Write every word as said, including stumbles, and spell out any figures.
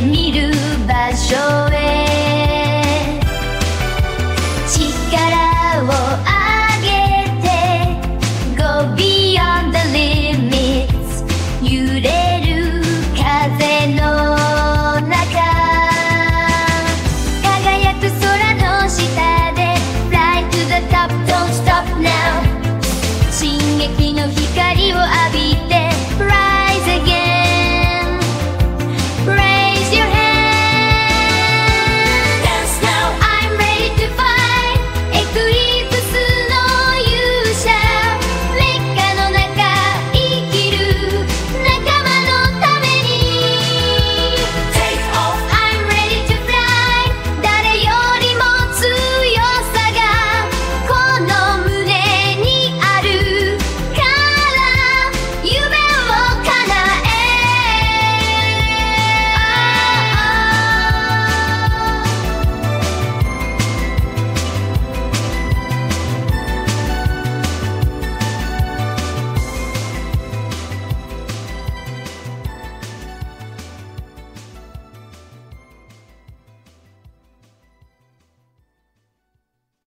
みる場所へ」